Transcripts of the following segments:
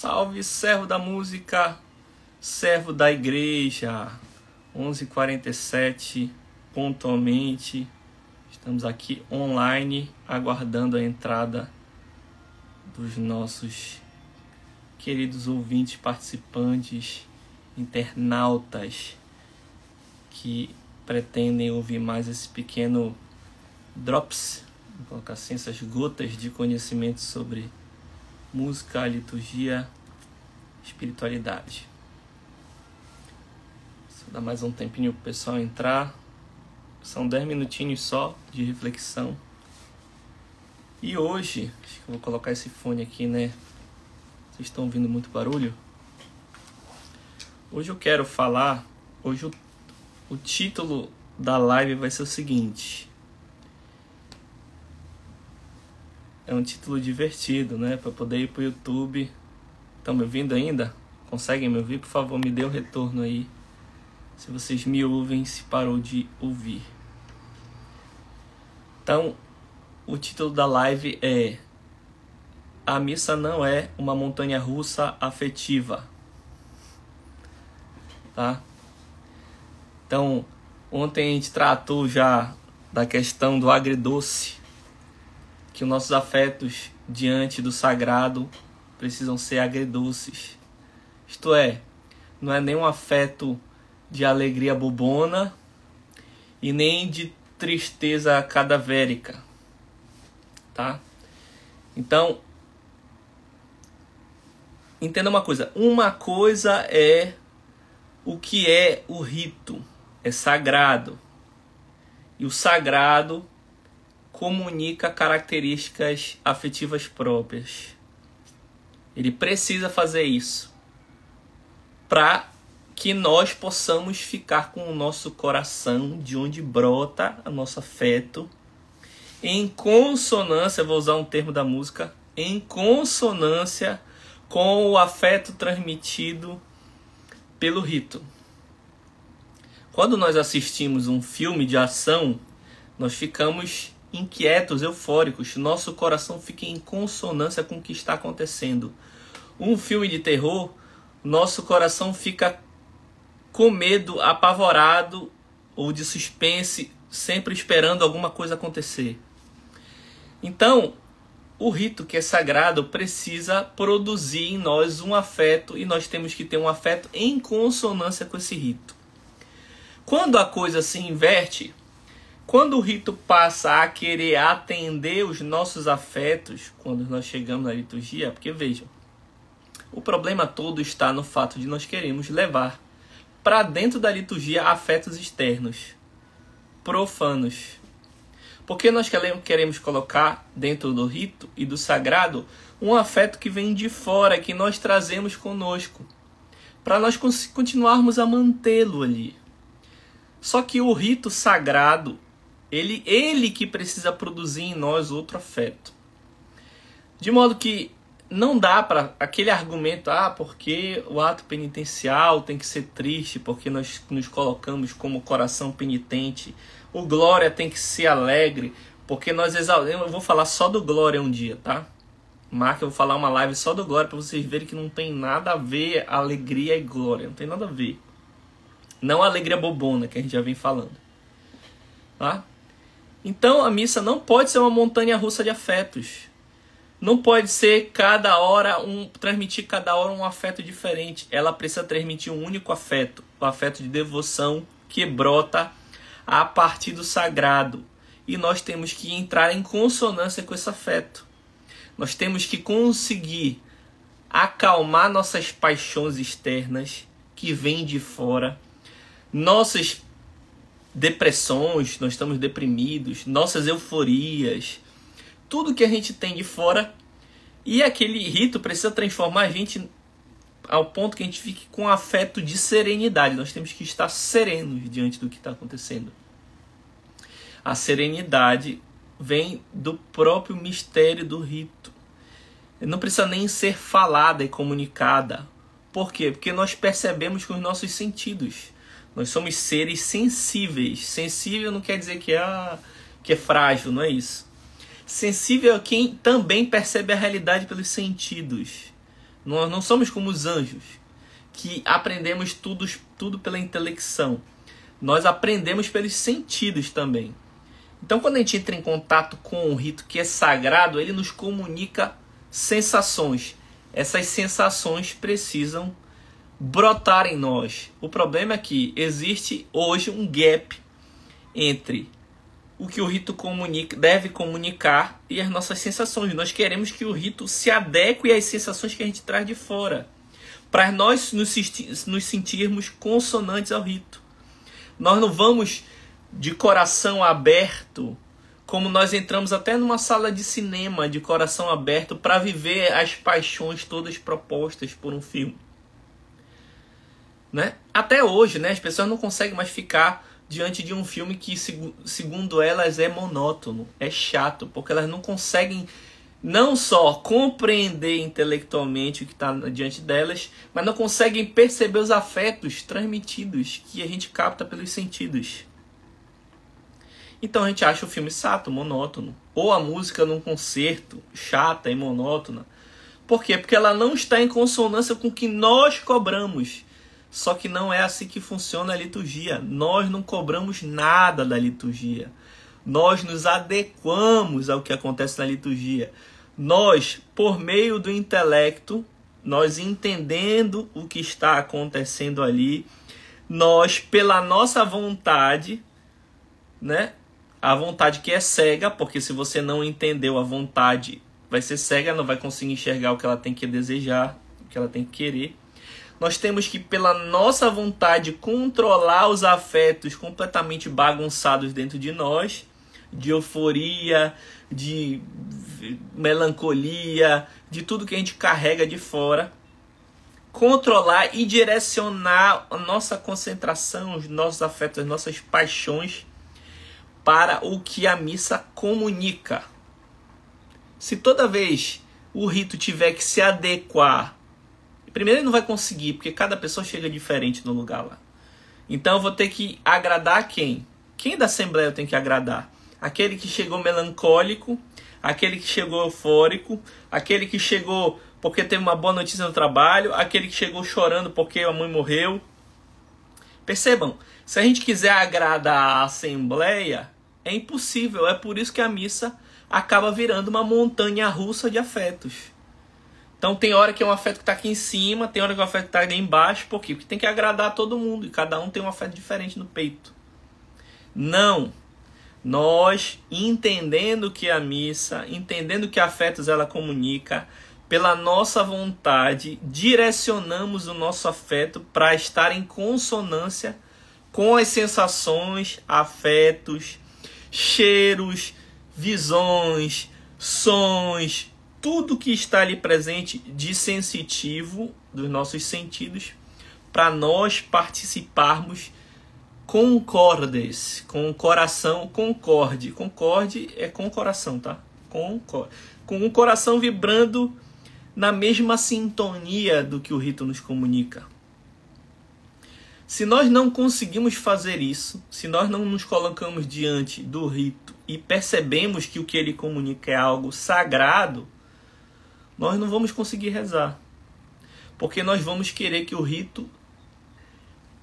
Salve, servo da música, servo da igreja. 11h47, pontualmente. Estamos aqui online, aguardando a entrada dos nossos queridos ouvintes, participantes, internautas que pretendem ouvir mais esse pequeno drops, vou colocar assim, essas gotas de conhecimento sobre música, liturgia, espiritualidade. Só dá mais um tempinho para o pessoal entrar. São 10 minutinhos só de reflexão. E hoje, acho que eu vou colocar esse fone aqui, né? Vocês estão ouvindo muito barulho? Hoje eu quero falar, hoje o título da live vai ser o seguinte. É um título divertido, né? Para poder ir pro YouTube. Estão me ouvindo ainda? Conseguem me ouvir? Por favor, me dê um retorno aí. Se vocês me ouvem, se parou de ouvir. Então, o título da live é: a missa não é uma montanha russa afetiva. Tá? Então, ontem a gente tratou já da questão do agridoce, que os nossos afetos diante do sagrado precisam ser agridoces. Isto é, não é nenhum afeto de alegria bobona e nem de tristeza cadavérica, tá? Então, entenda uma coisa. Uma coisa é o que é o rito, é sagrado. E o sagrado comunica características afetivas próprias. Ele precisa fazer isso para que nós possamos ficar com o nosso coração, de onde brota o nosso afeto, em consonância, vou usar um termo da música, em consonância com o afeto transmitido pelo rito. Quando nós assistimos um filme de ação, nós ficamos inquietos, eufóricos, nosso coração fica em consonância com o que está acontecendo. Um filme de terror, nosso coração fica com medo, apavorado ou de suspense, sempre esperando alguma coisa acontecer. Então, o rito, que é sagrado, precisa produzir em nós um afeto, e nós temos que ter um afeto em consonância com esse rito. Quando a coisa se inverte, quando o rito passa a querer atender os nossos afetos, quando nós chegamos na liturgia, porque vejam, o problema todo está no fato de nós queremos levar para dentro da liturgia afetos externos, profanos. Porque nós queremos colocar dentro do rito e do sagrado um afeto que vem de fora, que nós trazemos conosco, para nós continuarmos a mantê-lo ali. Só que o rito sagrado, ele que precisa produzir em nós outro afeto. De modo que não dá para aquele argumento, porque o ato penitencial tem que ser triste, porque nós nos colocamos como coração penitente. O glória tem que ser alegre, porque nós exaltamos. Eu vou falar só do glória um dia, tá? Marca, eu vou falar uma live só do glória para vocês verem que não tem nada a ver alegria e glória. Não tem nada a ver. Não a alegria bobona que a gente já vem falando, tá? Então a missa não pode ser uma montanha russa de afetos. Não pode ser transmitir cada hora um afeto diferente. Ela precisa transmitir um único afeto, o afeto de devoção que brota a partir do sagrado. E nós temos que entrar em consonância com esse afeto. Nós temos que conseguir acalmar nossas paixões externas que vêm de fora, nossas depressões, nós estamos deprimidos, nossas euforias, tudo que a gente tem de fora, e aquele rito precisa transformar a gente ao ponto que a gente fique com afeto de serenidade. Nós temos que estar serenos diante do que está acontecendo. A serenidade vem do próprio mistério do rito. Não precisa nem ser falada e comunicada. Por quê? Porque nós percebemos com os nossos sentidos. Nós somos seres sensíveis. Sensível não quer dizer que é frágil, não é isso. Sensível é quem também percebe a realidade pelos sentidos. Nós não somos como os anjos, que aprendemos tudo pela intelecção. Nós aprendemos pelos sentidos também. Então, quando a gente entra em contato com um rito que é sagrado, ele nos comunica sensações. Essas sensações precisam brotar em nós. O problema é que existe hoje um gap entre o que o rito comunica, deve comunicar, e as nossas sensações. Nós queremos que o rito se adeque às sensações que a gente traz de fora, para nós nos sentirmos consonantes ao rito. Nós não vamos de coração aberto, como nós entramos até numa sala de cinema de coração aberto para viver as paixões todas propostas por um filme. Né? Até hoje, né, as pessoas não conseguem mais ficar diante de um filme que, segundo elas, é monótono, é chato, porque elas não conseguem não só compreender intelectualmente o que está diante delas, mas não conseguem perceber os afetos transmitidos que a gente capta pelos sentidos. Então a gente acha o filme chato, monótono, ou a música num concerto chata e monótona. Por quê? Porque ela não está em consonância com o que nós cobramos. Só que não é assim que funciona a liturgia. Nós não cobramos nada da liturgia. Nós nos adequamos ao que acontece na liturgia. Nós, por meio do intelecto, nós entendendo o que está acontecendo ali, nós, pela nossa vontade, né? A vontade que é cega, porque se você não entendeu a vontade, vai ser cega, não vai conseguir enxergar o que ela tem que desejar, o que ela tem que querer. Nós temos que, pela nossa vontade, controlar os afetos completamente bagunçados dentro de nós, de euforia, de melancolia, de tudo que a gente carrega de fora. Controlar e direcionar a nossa concentração, os nossos afetos, as nossas paixões para o que a missa comunica. Se toda vez o rito tiver que se adequar, primeiro ele não vai conseguir, porque cada pessoa chega diferente no lugar lá. Então eu vou ter que agradar quem? Quem da Assembleia eu tenho que agradar? Aquele que chegou melancólico, aquele que chegou eufórico, aquele que chegou porque teve uma boa notícia no trabalho, aquele que chegou chorando porque a mãe morreu. Percebam, se a gente quiser agradar a Assembleia, é impossível. É por isso que a missa acaba virando uma montanha russa de afetos. Então tem hora que é um afeto que está aqui em cima, tem hora que é um afeto que está ali embaixo. Por quê? Porque tem que agradar a todo mundo e cada um tem um afeto diferente no peito. Não. Nós, entendendo que a missa, entendendo que afetos ela comunica, pela nossa vontade, direcionamos o nosso afeto para estar em consonância com as sensações, afetos, cheiros, visões, sons, tudo que está ali presente de sensitivo dos nossos sentidos, para nós participarmos concordes, com o coração concorde. Concorde é com o coração, tá? Com o coração vibrando na mesma sintonia do que o rito nos comunica. Se nós não conseguimos fazer isso, se nós não nos colocamos diante do rito e percebemos que o que ele comunica é algo sagrado, nós não vamos conseguir rezar. Porque nós vamos querer que o rito,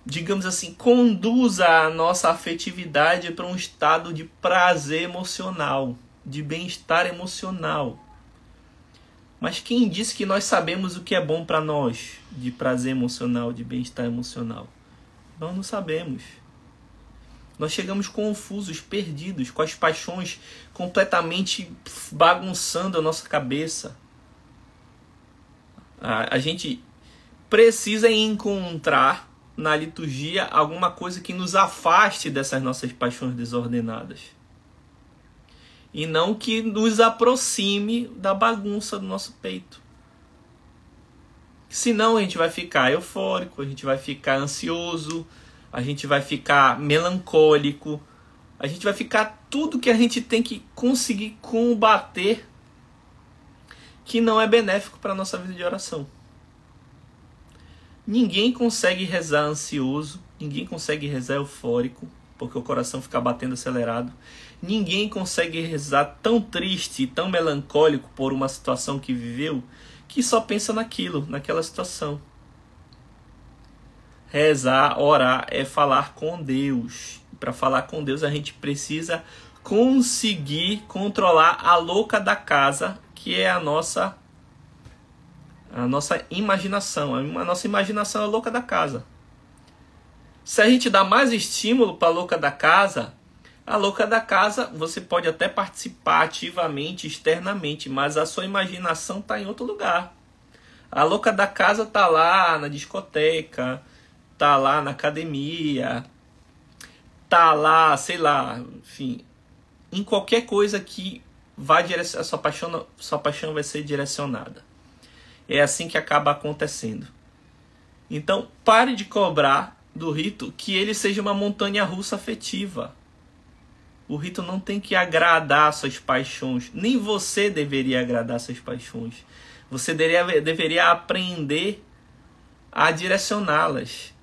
digamos assim, conduza a nossa afetividade para um estado de prazer emocional, de bem-estar emocional. Mas quem disse que nós sabemos o que é bom para nós, de prazer emocional, de bem-estar emocional? Nós não sabemos. Nós chegamos confusos, perdidos, com as paixões completamente bagunçando a nossa cabeça. A gente precisa encontrar na liturgia alguma coisa que nos afaste dessas nossas paixões desordenadas. E não que nos aproxime da bagunça do nosso peito. Senão a gente vai ficar eufórico, a gente vai ficar ansioso, a gente vai ficar melancólico, a gente vai ficar tudo que a gente tem que conseguir combater que não é benéfico para a nossa vida de oração. Ninguém consegue rezar ansioso, ninguém consegue rezar eufórico, porque o coração fica batendo acelerado. Ninguém consegue rezar tão triste e tão melancólico por uma situação que viveu, que só pensa naquilo, naquela situação. Rezar, orar, é falar com Deus. Para falar com Deus, a gente precisa conseguir controlar a louca da casa, que é a nossa imaginação. A nossa imaginação é a louca da casa. Se a gente dá mais estímulo para a louca da casa, a louca da casa, você pode até participar ativamente, externamente, mas a sua imaginação está em outro lugar. A louca da casa está lá na discoteca, tá lá na academia, tá lá, sei lá, enfim, em qualquer coisa que vai direcionar, sua paixão vai ser direcionada. É assim que acaba acontecendo. Então, pare de cobrar do rito que ele seja uma montanha russa afetiva. O rito não tem que agradar suas paixões, nem você deveria agradar suas paixões. Você deveria aprender a direcioná-las,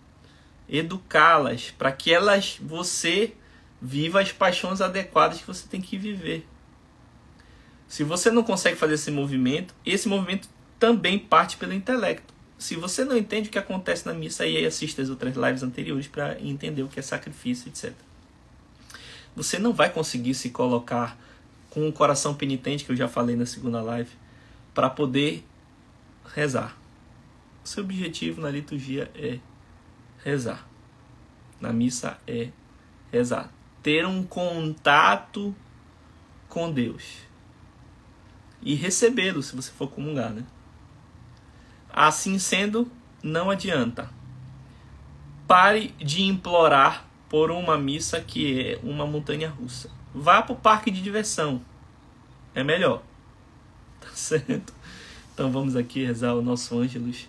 educá-las, para que você viva as paixões adequadas que você tem que viver. Se você não consegue fazer esse movimento também parte pelo intelecto. Se você não entende o que acontece na missa, aí assista as outras lives anteriores para entender o que é sacrifício, etc. Você não vai conseguir se colocar com o coração penitente, que eu já falei na segunda live, para poder rezar. O seu objetivo na liturgia é rezar. Na missa é rezar. Ter um contato com Deus. E recebê-lo, se você for comungar, né? Assim sendo, não adianta. Pare de implorar por uma missa que é uma montanha russa. Vá para o parque de diversão. É melhor. Tá certo? Então vamos aqui rezar o nosso Ângelus.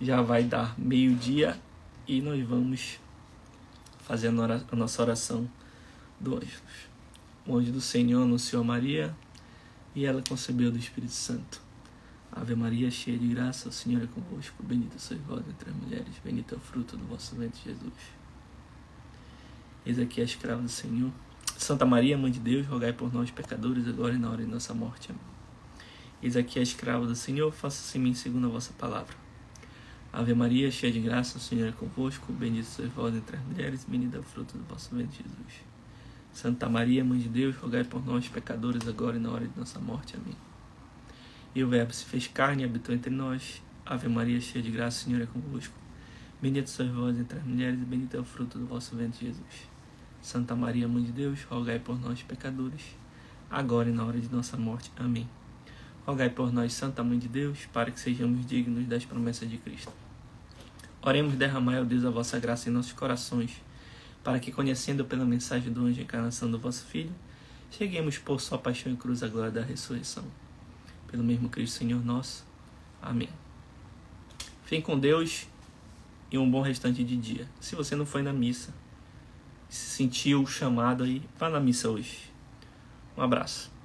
Já vai dar meio-dia. E nós vamos fazer a nossa oração do anjo. O anjo do Senhor anunciou a Maria, e ela concebeu do Espírito Santo. Ave Maria, cheia de graça, o Senhor é convosco. Bendita sois vós entre as mulheres, bendito é o fruto do vosso ventre, Jesus. Eis aqui a escrava do Senhor. Santa Maria, Mãe de Deus, rogai por nós, pecadores, agora e na hora de nossa morte. Amém. Eis aqui a escrava do Senhor, faça-se em mim segundo a vossa palavra. Ave Maria, cheia de graça, o Senhor é convosco. Bendita sois vós entre as mulheres, bendito é o fruto do vosso ventre, Jesus. Santa Maria, Mãe de Deus, rogai por nós, pecadores, agora e na hora de nossa morte. Amém. E o Verbo se fez carne e habitou entre nós. Ave Maria, cheia de graça, o Senhor é convosco. Bendita sois vós entre as mulheres, bendito é o fruto do vosso ventre, Jesus. Santa Maria, Mãe de Deus, rogai por nós, pecadores, agora e na hora de nossa morte. Amém. Rogai por nós, Santa Mãe de Deus, para que sejamos dignos das promessas de Cristo. Oremos, derramai, ó Deus, a vossa graça em nossos corações, para que, conhecendo pela mensagem do anjo a encarnação do vosso Filho, cheguemos por sua paixão e cruz à glória da ressurreição. Pelo mesmo Cristo Senhor nosso. Amém. Fiquem com Deus e um bom restante de dia. Se você não foi na missa, se sentiu chamado aí, vá na missa hoje. Um abraço.